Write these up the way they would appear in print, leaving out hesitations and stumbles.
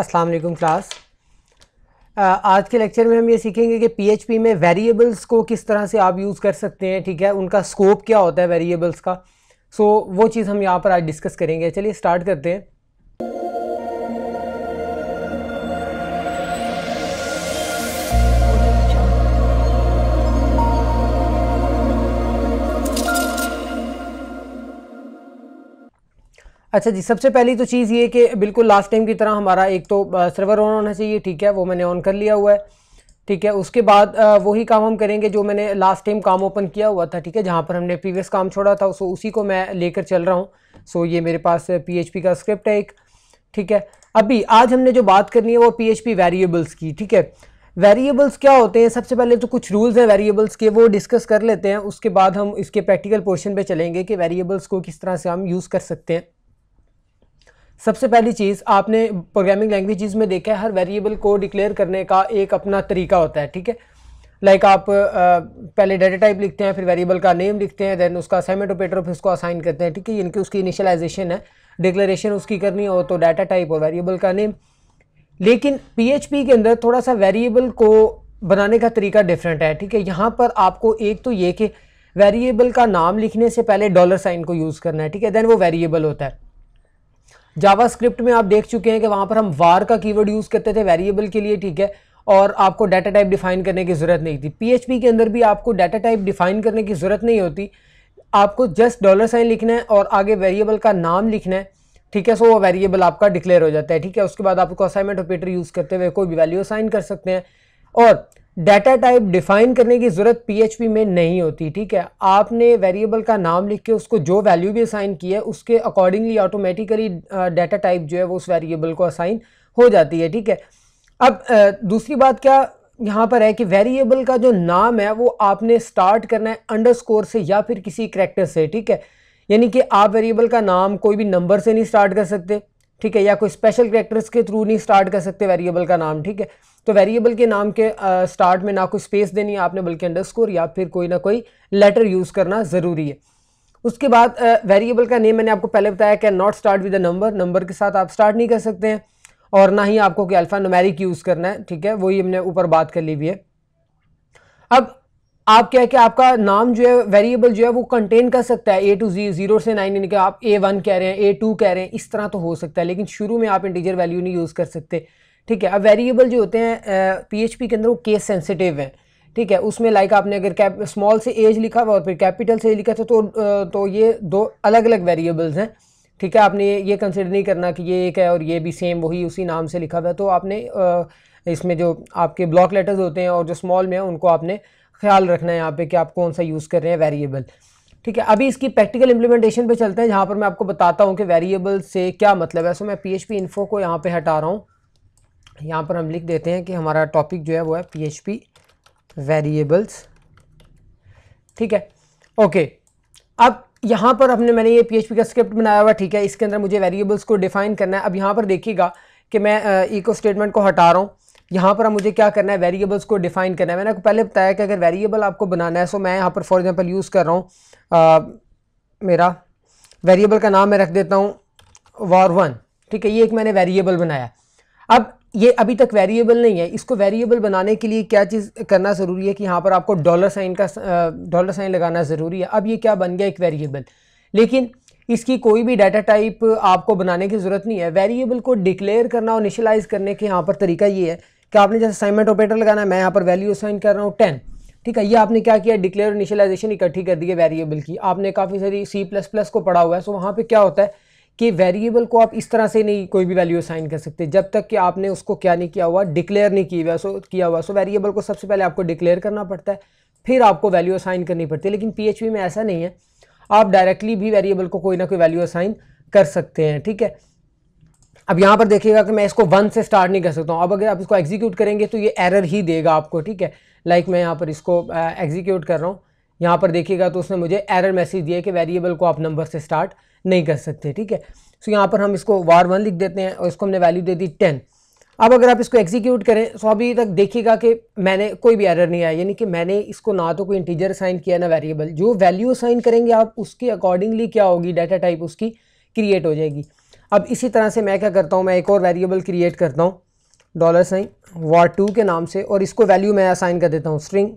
अस्सलाम वालेकुम क्लास। आज के लेक्चर में हम ये सीखेंगे कि PHP में वेरिएबल्स को किस तरह से आप यूज़ कर सकते हैं, ठीक है, उनका स्कोप क्या होता है वेरिएबल्स का। सो वो चीज़ हम यहाँ पर आज डिस्कस करेंगे। चलिए स्टार्ट करते हैं। अच्छा जी, सबसे पहली तो चीज़ ये कि बिल्कुल लास्ट टाइम की तरह हमारा एक तो सर्वर ऑन होना चाहिए, ठीक है, वो मैंने ऑन कर लिया हुआ है, ठीक है। उसके बाद वही काम हम करेंगे जो मैंने लास्ट टाइम काम ओपन किया हुआ था, ठीक है, जहाँ पर हमने प्रीवियस काम छोड़ा था, सो उसी को मैं लेकर चल रहा हूँ। सो ये मेरे पास PHP का स्क्रिप्ट है एक, ठीक है। अभी आज हमने जो बात करनी है वो PHP वेरिएबल्स की, ठीक है। वेरिएबल्स क्या होते हैं, सबसे पहले तो कुछ रूल्स हैं वेरिएबल्स के, वो डिस्कस कर लेते हैं। उसके बाद हम इसके प्रैक्टिकल पोर्शन पर चलेंगे कि वेरिएबल्स को किस तरह से हम यूज़ कर सकते हैं। सबसे पहली चीज़, आपने प्रोग्रामिंग लैंग्वेजेस में देखा है हर वेरिएबल को डिक्लेयर करने का एक अपना तरीका होता है, ठीक है। लाइक आप पहले डाटा टाइप लिखते हैं, फिर वेरिएबल का नेम लिखते हैं, देन उसका असाइनमेंट ऑपरेटर, फिर उसको असाइन करते हैं, ठीक है। इनकी उसकी इनिशियलाइजेशन है, डिक्लेरेशन उसकी करनी हो तो डाटा टाइप और वेरिएबल का नेम। लेकिन PHP के अंदर थोड़ा सा वेरिएबल को बनाने का तरीका डिफरेंट है, ठीक है। यहाँ पर आपको एक तो ये कि वेरिएबल का नाम लिखने से पहले $साइन को यूज़ करना है, ठीक है, देन वो वेरिएबल होता है। जावास्क्रिप्ट में आप देख चुके हैं कि वहाँ पर हम var का कीवर्ड यूज़ करते थे वेरिएबल के लिए, ठीक है, और आपको डाटा टाइप डिफाइन करने की ज़रूरत नहीं थी। PHP के अंदर भी आपको डाटा टाइप डिफाइन करने की ज़रूरत नहीं होती, आपको जस्ट $साइन लिखना है और आगे वेरिएबल का नाम लिखना है, ठीक है। सो वो वेरिएबल आपका डिक्लेयर हो जाता है, ठीक है। उसके बाद आपको असाइनमेंट ऑपरेटर यूज़ करते हुए कोई भी वैल्यू असाइन कर सकते हैं, और डाटा टाइप डिफाइन करने की ज़रूरत PHP में नहीं होती, ठीक है। आपने वेरिएबल का नाम लिख के उसको जो वैल्यू भी असाइन की है उसके अकॉर्डिंगली ऑटोमेटिकली डाटा टाइप जो है वो उस वेरिएबल को असाइन हो जाती है, ठीक है। अब दूसरी बात क्या यहाँ पर है कि वेरिएबल का जो नाम है वो आपने स्टार्ट करना है अंडरस्कोर से या फिर किसी कैरेक्टर से, ठीक है। यानी कि आप वेरिएबल का नाम कोई भी नंबर से नहीं स्टार्ट कर सकते, ठीक है, या कोई स्पेशल कैरेक्टर्स के थ्रू नहीं स्टार्ट कर सकते वेरिएबल का नाम, ठीक है। तो वेरिएबल के नाम के स्टार्ट में ना कोई स्पेस देनी है आपने, बल्कि अंडरस्कोर या फिर कोई ना कोई लेटर यूज़ करना ज़रूरी है। उसके बाद वेरिएबल का नेम मैंने आपको पहले बताया, can not start with a number, number के साथ आप स्टार्ट नहीं कर सकते हैं, और ना ही आपको कोई अल्फ़ा न्यूमेरिक यूज़ करना है, ठीक है, वही हमने ऊपर बात कर ली हुई है। अब आप क्या है कि आपका नाम जो है वेरिएबल जो है वो कंटेन कर सकता है A to Z 0 से 9, यानी कि आप A1 कह रहे हैं, A2 कह रहे हैं, इस तरह तो हो सकता है, लेकिन शुरू में आप इंटीजर वैल्यू नहीं यूज़ कर सकते, ठीक है। अब वेरिएबल जो होते हैं PHP के अंदर वो केस सेंसिटिव हैं, ठीक है। उसमें लाइक आपने अगर स्मॉल से एज लिखा हुआ और फिर कैपिटल से लिखा था तो ये दो अलग अलग वेरिएबल्स हैं, ठीक है। आपने ये कंसिडर नहीं करना कि ये एक है और ये भी सेम वही उसी नाम से लिखा हुआ है, तो आपने इसमें जो आपके ब्लॉक लेटर्स होते हैं और जो स्मॉल में है उनको आपने ख्याल रखना है यहाँ पे कि आप कौन सा यूज़ कर रहे हैं वेरिएबल, ठीक है। अभी इसकी प्रैक्टिकल इंप्लीमेंटेशन पे चलते हैं जहाँ पर मैं आपको बताता हूँ कि वेरिएबल से क्या मतलब है। सो मैं PHP इन्फो को यहाँ पे हटा रहा हूँ, यहाँ पर हम लिख देते हैं कि हमारा टॉपिक जो है वो है PHP वेरिएबल्स, ठीक है, ओके। अब यहाँ पर मैंने ये PHP का स्क्रिप्ट बनाया हुआ, ठीक है, इसके अंदर मुझे वेरिएबल्स को डिफाइन करना है। अब यहाँ पर देखिएगा कि मैं इको स्टेटमेंट को हटा रहा हूँ, यहाँ पर मुझे क्या करना है, वेरिएबल्स को डिफाइन करना है। मैंने आपको पहले बताया कि अगर वेरिएबल आपको बनाना है, सो मैं यहाँ पर फॉर एग्जांपल यूज़ कर रहा हूँ, मेरा वेरिएबल का नाम मैं रख देता हूँ var1, ठीक है, ये एक मैंने वेरिएबल बनाया। अब ये अभी तक वेरिएबल नहीं है, इसको वेरिएबल बनाने के लिए क्या चीज़ करना ज़रूरी है कि यहाँ पर आपको $साइन लगाना ज़रूरी है। अब ये क्या बन गया, एक वेरिएबल, लेकिन इसकी कोई भी डाटा टाइप आपको बनाने की ज़रूरत नहीं है। वेरिएबल को डिक्लेयर करना और इनिशियलाइज़ करने के यहाँ पर तरीका ये है कि आपने जैसे असाइनमेंट ऑपरेटर लगाना है, मैं यहाँ पर वैल्यू असाइन कर रहा हूँ 10, ठीक है। ये आपने क्या किया, डिक्लेयर और इनिशियलाइजेशन इकट्ठी कर दी है वेरिएबल की। आपने काफ़ी सारी C++ को पढ़ा हुआ है, सो वहाँ पे क्या होता है कि वेरिएबल को आप इस तरह से नहीं कोई भी वैल्यू असाइन कर सकते जब तक कि आपने उसको क्या नहीं किया हुआ, डिक्लेयर नहीं किया हुआ। सो वेरिएबल को सबसे पहले आपको डिक्लेयर करना पड़ता है, फिर आपको वैल्यू असाइन करनी पड़ती है। लेकिन PHP में ऐसा नहीं है, आप डायरेक्टली भी वेरिएबल को कोई ना कोई वैल्यू असाइन कर सकते हैं, ठीक है। अब यहाँ पर देखिएगा कि मैं इसको 1 से स्टार्ट नहीं कर सकता हूँ। अब अगर आप इसको एग्जीक्यूट करेंगे तो ये एरर ही देगा आपको, ठीक है। लाइक मैं यहाँ पर इसको एग्जीक्यूट कर रहा हूँ, यहाँ पर देखिएगा तो उसने मुझे एरर मैसेज दिया कि वेरिएबल को आप नंबर से स्टार्ट नहीं कर सकते, ठीक है। सो यहाँ पर हम इसको var1 लिख देते हैं और इसको हमने वैल्यू दे दी 10। अब अगर आप इसको एग्जीक्यूट करें तो अभी तक देखिएगा कि मैंने कोई भी एरर नहीं आया, यानी कि मैंने इसको ना तो कोई इंटीजर असाइन किया ना वेरिएबल। जो वैल्यू असाइन करेंगे आप उसके अकॉर्डिंगली क्या होगी, डाटा टाइप उसकी क्रिएट हो जाएगी। अब इसी तरह से मैं क्या करता हूँ, मैं एक और वेरिएबल क्रिएट करता हूँ डॉलर साइन var2 के नाम से, और इसको वैल्यू मैं असाइन कर देता हूँ स्ट्रिंग।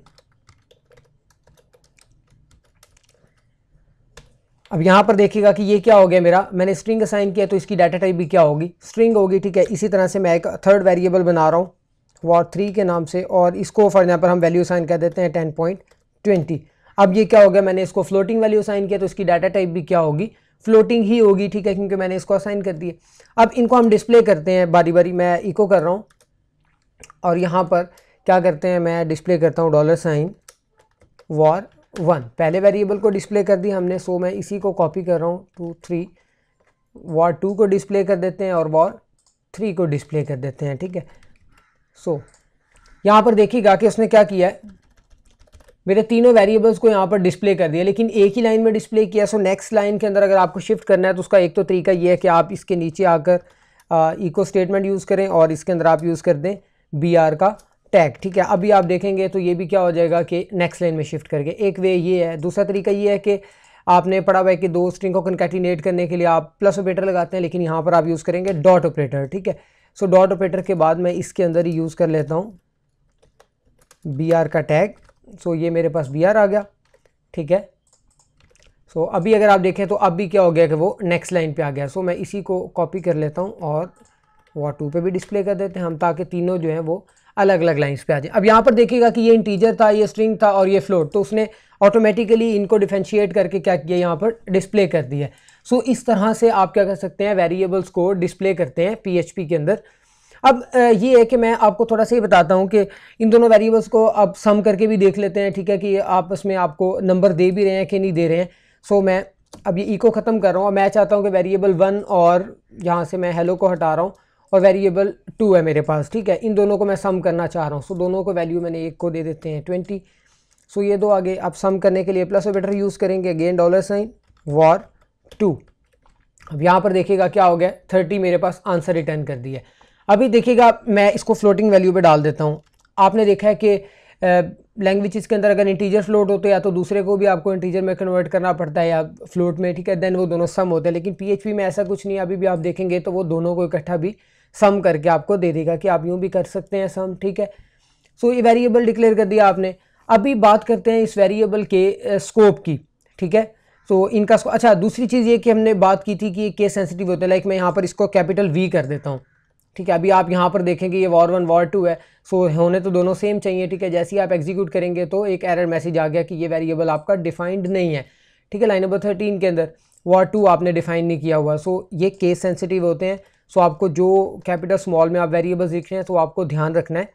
अब यहाँ पर देखिएगा कि ये क्या हो गया मेरा, मैंने स्ट्रिंग असाइन किया तो इसकी डाटा टाइप भी क्या होगी, स्ट्रिंग होगी, ठीक है। इसी तरह से मैं एक थर्ड वेरिएबल बना रहा हूँ var3 के नाम से, और इसको फॉर यहाँ पर हम वैल्यू असाइन कर देते हैं 10.20। अब ये क्या हो गया, मैंने इसको फ्लोटिंग वैल्यू असाइन किया तो इसकी डाटा टाइप भी क्या होगी, फ्लोटिंग ही होगी, ठीक है, क्योंकि मैंने इसको असाइन कर दिया। अब इनको हम डिस्प्ले करते हैं बारी बारी, मैं इको कर रहा हूँ और यहाँ पर क्या करते हैं, मैं डिस्प्ले करता हूँ डॉलर साइन var1। पहले वेरिएबल को डिस्प्ले कर दी हमने, सो मैं इसी को कॉपी कर रहा हूँ 2 3 var2 को डिस्प्ले कर देते हैं और var3 को डिस्प्ले कर देते हैं, ठीक है। सो यहाँ पर देखिएगा कि उसने क्या किया है, मेरे तीनों वेरिएबल्स को यहाँ पर डिस्प्ले कर दिया, लेकिन एक ही लाइन में डिस्प्ले किया। सो नेक्स्ट लाइन के अंदर अगर आपको शिफ्ट करना है तो उसका एक तो तरीका ये है कि आप इसके नीचे आकर इको स्टेटमेंट यूज़ करें और इसके अंदर आप यूज़ कर दें br का टैग, ठीक है। अभी आप देखेंगे तो ये भी क्या हो जाएगा कि नेक्स्ट लाइन में शिफ्ट करके, एक वे ये है। दूसरा तरीका ये है कि आपने पढ़ा हुआ है कि दो स्ट्रिंग को कंकैटिनेट करने के लिए आप प्लस ऑपरेटर लगाते हैं, लेकिन यहाँ पर आप यूज़ करेंगे डॉट ऑपरेटर, ठीक है। सो डॉट ऑपरेटर के बाद मैं इसके अंदर ही यूज़ कर लेता हूँ br का टैग। सो ये मेरे पास br आ गया, ठीक है। सो अभी अगर आप देखें तो अभी क्या हो गया कि वो नेक्स्ट लाइन पर आ गया। सो मैं इसी को कॉपी कर लेता हूँ और var2 पे भी डिस्प्ले कर देते हैं हम, ताकि तीनों जो हैं वो अलग अलग लाइंस पे आ जाए। अब यहाँ पर देखिएगा कि ये इंटीजर था, ये स्ट्रिंग था और ये फ्लोट, तो उसने ऑटोमेटिकली इनको डिफरेंशिएट करके क्या किया, यहाँ पर डिस्प्ले कर दिया। सो इस तरह से आप क्या कर सकते हैं, वेरिएबल्स को डिस्प्ले करते हैं पीएचपी के अंदर। अब ये है कि मैं आपको थोड़ा सा ये बताता हूँ कि इन दोनों वेरिएबल्स को आप सम करके भी देख लेते हैं, ठीक है, कि आपस में आपको नंबर दे भी रहे हैं कि नहीं दे रहे हैं। सो मैं अब ये इको ख़त्म कर रहा हूँ और मैं चाहता हूँ कि वेरिएबल 1 और यहाँ से मैं हेलो को हटा रहा हूँ और वेरिएबल 2 है मेरे पास, ठीक है। इन दोनों को मैं सम करना चाह रहा हूँ। सो दोनों को वैल्यू मैंने एक को दे देते हैं 20। सो ये दो आगे आप सम करने के लिए प्लस ऑपरेटर यूज़ करेंगे, अगेन डॉलर साइन var2। अब यहाँ पर देखिएगा क्या हो गया, 30 मेरे पास आंसर रिटर्न कर दिया। अभी देखिएगा मैं इसको फ्लोटिंग वैल्यू पर डाल देता हूँ। आपने देखा है कि लैंग्वेजेस के अंदर अगर इंटीजर फ्लोट होते हैं या तो दूसरे को भी आपको इंटीजर में कन्वर्ट करना पड़ता है या फ्लोट में, ठीक है, देन वो दोनों सम होते हैं। लेकिन पीएचपी में ऐसा कुछ नहीं है, अभी भी आप देखेंगे तो वो दोनों को इकट्ठा भी सम करके आपको दे देगा कि आप यूँ भी कर सकते हैं सम, ठीक है। सो ये वेरिएबल डिक्लेयर कर दिया आपने। अभी बात करते हैं इस वेरिएबल के स्कोप की, ठीक है। तो इनका अच्छा, दूसरी चीज़ ये कि हमने बात की थी कि ये केस सेंसिटिव होता है। लाइक मैं यहाँ पर इसको कैपिटल V कर देता हूँ, ठीक है। अभी आप यहाँ पर देखेंगे ये war1 war2 है। सो होने तो दोनों सेम चाहिए, ठीक है। जैसे ही आप एग्जीक्यूट करेंगे तो एक एरर मैसेज आ गया कि ये वेरिएबल आपका डिफाइंड नहीं है, ठीक है। लाइन नंबर 13 के अंदर war2 आपने डिफाइन नहीं किया हुआ। सो ये केस सेंसिटिव होते हैं। सो आपको जो कैपिटल स्मॉल में आप वेरिएबल्स लिख रहे हैं तो आपको ध्यान रखना है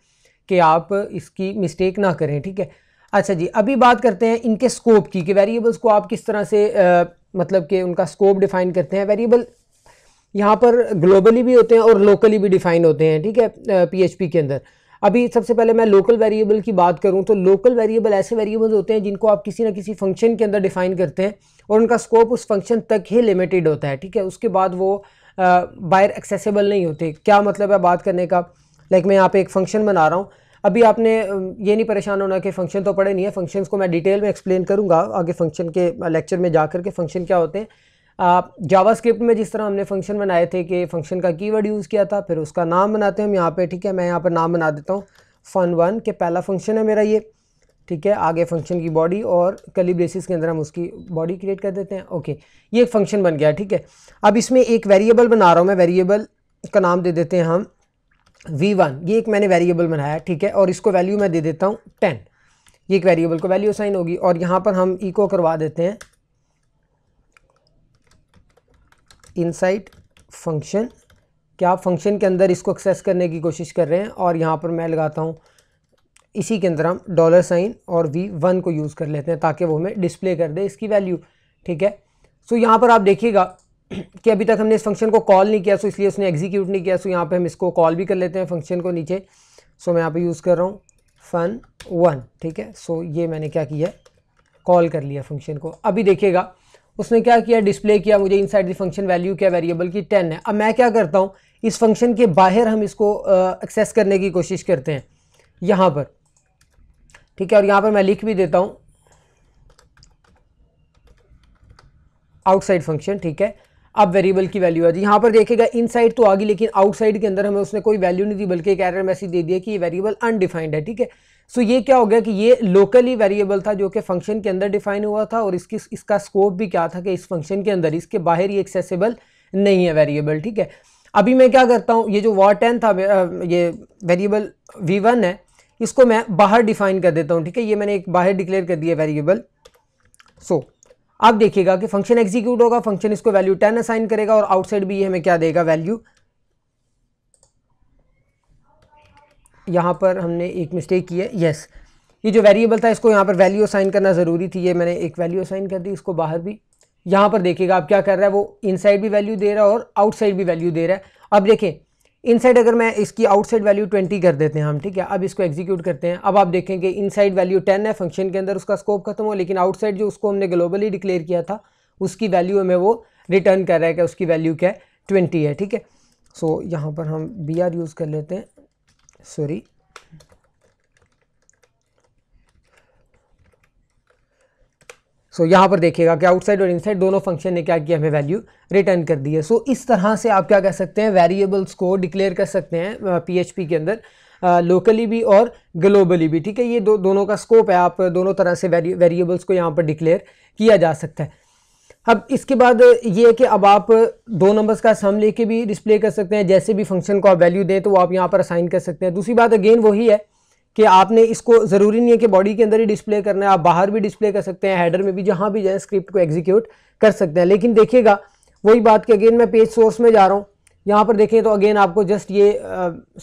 कि आप इसकी मिस्टेक ना करें, ठीक है। अच्छा जी, अभी बात करते हैं इनके स्कोप की कि वेरिएबल्स को आप किस तरह से मतलब कि उनका स्कोप डिफाइन करते हैं। वेरिएबल यहाँ पर ग्लोबली भी होते हैं और लोकली भी डिफाइन होते हैं, ठीक है, पीएचपी के अंदर। अभी सबसे पहले मैं लोकल वेरिएबल की बात करूँ तो लोकल वेरिएबल ऐसे वेरिएबल्स होते हैं जिनको आप किसी ना किसी फंक्शन के अंदर डिफाइन करते हैं और उनका स्कोप उस फंक्शन तक ही लिमिटेड होता है, ठीक है। उसके बाद वो बाहर एक्सेसिबल नहीं होते। क्या मतलब है बात करने का, लाइक मैं यहाँ पे एक फंक्शन बना रहा हूँ। अभी आपने ये नहीं परेशान होना कि फंक्शन तो पढ़े नहीं है, फंक्शंस को मैं डिटेल में एक्सप्लेन करूँगा आगे फंक्शन के लेक्चर में जाकर के फंक्शन क्या होते हैं। जावास्क्रिप्ट में जिस तरह हमने फंक्शन बनाए थे कि फंक्शन का कीवर्ड यूज़ किया था फिर उसका नाम बनाते हैं हम यहाँ पर, ठीक है। मैं यहाँ पर नाम बना देता हूँ fun1 के, पहला फंक्शन है मेरा ये, ठीक है। आगे फंक्शन की बॉडी और कली बेसिस के अंदर हम उसकी बॉडी क्रिएट कर देते हैं। ओके, ये एक फंक्शन बन गया, ठीक है। अब इसमें एक वेरिएबल बना रहा हूँ मैं, वेरिएबल का नाम दे देते हैं हम v1। ये एक मैंने वेरिएबल बनाया, ठीक है, और इसको वैल्यू मैं दे देता हूँ 10। ये एक वेरिएबल को वैल्यू असाइन होगी और यहाँ पर हम इको करवा देते हैं इनसाइड फंक्शन कि आप फंक्शन के अंदर इसको एक्सेस करने की कोशिश कर रहे हैं। और यहाँ पर मैं लगाता हूँ इसी के अंदर हम डॉलर साइन और v1 को यूज़ कर लेते हैं ताकि वो हमें डिस्प्ले कर दे इसकी वैल्यू, ठीक है। सो यहाँ पर आप देखिएगा कि अभी तक हमने इस फंक्शन को कॉल नहीं किया, सो इसलिए उसने एग्जीक्यूट नहीं किया। सो यहाँ पे हम इसको कॉल भी कर लेते हैं फंक्शन को नीचे। सो मैं यहाँ पे यूज़ कर रहा हूँ fun1, ठीक है। सो ये मैंने क्या किया, कॉल कर लिया फंक्शन को। अभी देखिएगा उसने क्या किया, डिस्प्ले किया मुझे इनसाइड द फंक्शन वैल्यू क्या वेरिएबल की 10 है। अब मैं क्या करता हूँ, इस फंक्शन के बाहर हम इसको एक्सेस करने की कोशिश करते हैं यहाँ पर, ठीक है। और यहाँ पर मैं लिख भी देता हूँ आउटसाइड फंक्शन, ठीक है। अब वेरिएबल की वैल्यू है जी। यहाँ पर देखेगा इनसाइड तो आ गई, लेकिन आउटसाइड के अंदर हमें उसने कोई वैल्यू नहीं दी, बल्कि एक एरर मैसेज दे दिया कि ये वेरिएबल अनडिफाइंड है। ठीक है, सो ये क्या हो गया कि ये लोकली वेरिएबल था जो कि फंक्शन के अंदर डिफाइन हुआ था, और इसका स्कोप भी क्या था कि इस फंक्शन के अंदर, इसके बाहर ये एक्सेसिबल नहीं है वेरिएबल। ठीक है, अभी मैं क्या करता हूँ, ये जो var10 था, ये वेरिएबल v1 है, इसको मैं बाहर डिफाइन कर देता हूँ। ठीक है, ये मैंने एक बाहर डिक्लेयर कर दिया वेरिएबल। सो आप देखिएगा कि फंक्शन एग्जीक्यूट होगा, फंक्शन इसको वैल्यू 10 असाइन करेगा, और आउटसाइड भी ये हमें क्या देगा वैल्यू। यहाँ पर हमने एक मिस्टेक की है, यस, ये जो वेरिएबल था इसको यहाँ पर वैल्यू असाइन करना ज़रूरी थी, ये मैंने एक वैल्यू असाइन कर दी, इसको बाहर भी। यहाँ पर देखिएगा आप क्या कर रहा है, वो इनसाइड भी वैल्यू दे रहा है और आउटसाइड भी वैल्यू दे रहा है। अब देखें इनसाइड, अगर मैं इसकी आउटसाइड वैल्यू 20 कर देते हैं हम। ठीक है, अब इसको एग्जीक्यूट करते हैं। अब आप देखें कि इनसाइड वैल्यू 10 है, फंक्शन के अंदर उसका स्कोप खत्म हो, लेकिन आउटसाइड जो उसको हमने ग्लोबली डिक्लेयर किया था उसकी वैल्यू हमें वो रिटर्न कर रहा है कि उसकी वैल्यू क्या है 20 है। ठीक है, सो यहाँ पर हम बी आर यूज़ कर लेते हैं, सॉरी सो यहाँ पर देखिएगा कि आउटसाइड और इनसाइड दोनों फंक्शन ने क्या किया, हमें वैल्यू रिटर्न कर दी है। सो इस तरह से आप क्या कर सकते हैं, वेरिएबल्स को डिक्लेयर कर सकते हैं PHP के अंदर, लोकली भी और ग्लोबली भी। ठीक है, ये दोनों का स्कोप है, आप दोनों तरह से वेरिएबल्स को यहाँ पर डिक्लेयर किया जा सकता है। अब इसके बाद ये है कि अब आप दो नंबर्स का सम लेके भी डिस्प्ले कर सकते हैं, जैसे भी फंक्शन को आप वैल्यू दें तो वो आप यहाँ पर असाइन कर सकते हैं। दूसरी बात अगेन वही है कि आपने इसको ज़रूरी नहीं है कि बॉडी के अंदर ही डिस्प्ले करना है, आप बाहर भी डिस्प्ले कर सकते हैं, हेडर में भी, जहाँ भी जाए स्क्रिप्ट को एग्जीक्यूट कर सकते हैं। लेकिन देखिएगा वही बात कि अगेन मैं पेज सोर्स में जा रहा हूँ, यहाँ पर देखें तो अगेन आपको जस्ट ये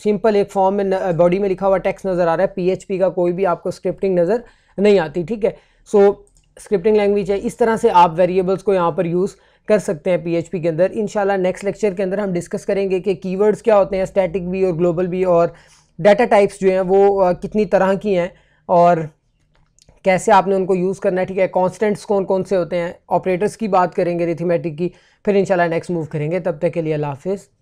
सिंपल एक फॉर्म में बॉडी में लिखा हुआ टेक्स्ट नज़र आ रहा है, पीएचपी का कोई भी आपको स्क्रिप्टिंग नज़र नहीं आती। ठीक है, सो स्क्रिप्टिंग लैंग्वेज है। इस तरह से आप वेरिएबल्स को यहाँ पर यूज़ कर सकते हैं PHP के अंदर। इंशाल्लाह नेक्स्ट लेक्चर के अंदर हम डिस्कस करेंगे कि कीवर्ड्स क्या होते हैं, स्टैटिक भी और ग्लोबल भी, और डाटा टाइप्स जो हैं वो कितनी तरह की हैं और कैसे आपने उनको यूज़ करना है। ठीक है, कॉन्स्टेंट्स कौन कौन से होते हैं, ऑपरेटर्स की बात करेंगे, रिथमेटिक की, फिर इंशाल्लाह नेक्स्ट मूव करेंगे। तब तक के लिए अल्लाह हाफिज़।